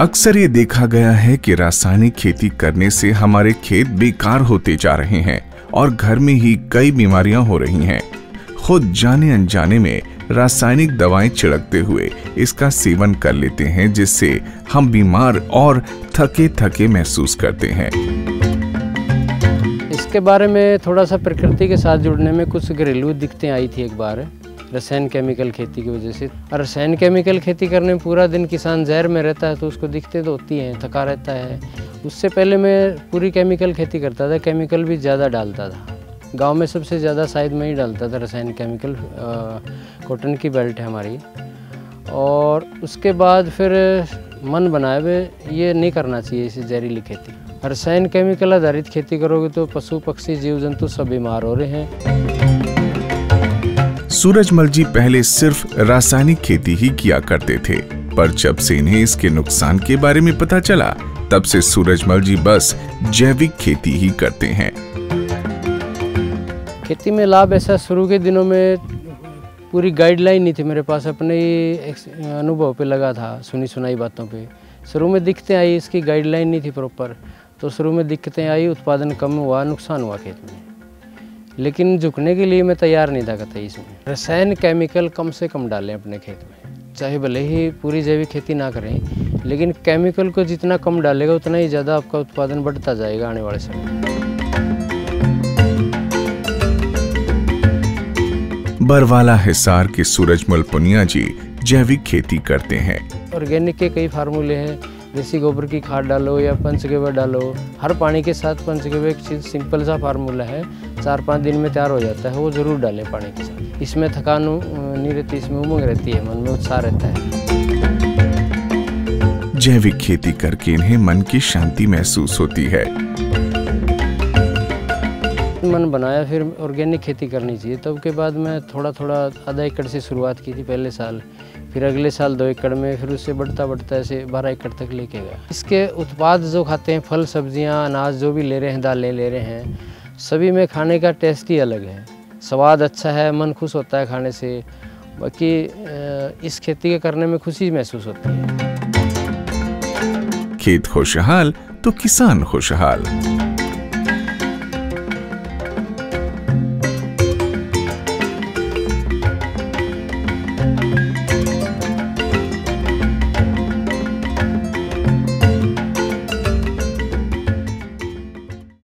अक्सर ये देखा गया है कि रासायनिक खेती करने से हमारे खेत बेकार होते जा रहे हैं और घर में ही कई बीमारियां हो रही हैं। खुद जाने अनजाने में रासायनिक दवाएं छिड़कते हुए इसका सेवन कर लेते हैं, जिससे हम बीमार और थके महसूस करते हैं। इसके बारे में थोड़ा सा प्रकृति के साथ जुड़ने में कुछ घरेलू दिक्कतें आई थी एक बार रसायन केमिकल खेती की वजह से। और रसायन केमिकल खेती करने में पूरा दिन किसान जहर में रहता है तो उसको दिक्कतें तो होती हैं, थका रहता है। उससे पहले मैं पूरी केमिकल खेती करता था, केमिकल भी ज़्यादा डालता था। गांव में सबसे ज़्यादा शायद मैं ही डालता था रसायन केमिकल। कॉटन की बेल्ट है हमारी। और उसके बाद फिर मन बनाए हुए ये नहीं करना चाहिए इसे जहरीली खेती। रसायन केमिकल आधारित खेती करोगे तो पशु पक्षी जीव जंतु सब बीमार हो रहे हैं। सूरजमल जी पहले सिर्फ रासायनिक खेती ही किया करते थे, पर जब से इन्हें इसके नुकसान के बारे में पता चला तब से सूरजमल जी बस जैविक खेती ही करते हैं। खेती में लाभ ऐसा शुरू के दिनों में पूरी गाइडलाइन नहीं थी मेरे पास, अपने अनुभव पे लगा था, सुनी सुनाई बातों पे। शुरू में दिक्कतें आई, इसकी गाइडलाइन नहीं थी प्रॉपर, तो शुरू में दिक्कतें आई, उत्पादन कम हुआ, नुकसान हुआ खेत में। लेकिन झुकने के लिए मैं तैयार नहीं था कतई। इसमें रसायन केमिकल कम से कम डालें अपने खेत में, चाहे भले ही पूरी जैविक खेती ना करें, लेकिन केमिकल को जितना कम डालेगा उतना ही ज़्यादा आपका उत्पादन बढ़ता जाएगा आने वाले समय में। बरवाला हिसार के सूरजमल पुनिया जी जैविक खेती करते हैं। ऑर्गेनिक के कई फार्मूले हैं, देसी गोबर की खाद डालो या पंचगोबर डालो। हर पानी के साथ पंचगोबर एक चीज सिंपल सा फार्मूला है, 4-5 दिन में तैयार हो जाता है, वो जरूर डालें पानी के साथ। इसमें थकान नहीं रहती, इसमें उमंग रहती है, मन में उत्साह रहता है। जैविक खेती करके इन्हें मन की शांति महसूस होती है। मन बनाया फिर ऑर्गेनिक खेती करनी चाहिए, तब के बाद मैं थोड़ा थोड़ा 1.5 एकड़ से शुरुआत की थी पहले साल, फिर अगले साल 2 एकड़ में, फिर उससे बढ़ता बढ़ता ऐसे 12 एकड़ तक लेके गया। इसके उत्पाद जो खाते हैं, फल सब्जियां अनाज जो भी ले रहे हैं, दालें ले रहे हैं, सभी में खाने का टेस्ट ही अलग है, स्वाद अच्छा है, मन खुश होता है खाने से। बाकी इस खेती के करने में खुशी महसूस होती है। खेत खुशहाल तो किसान खुशहाल।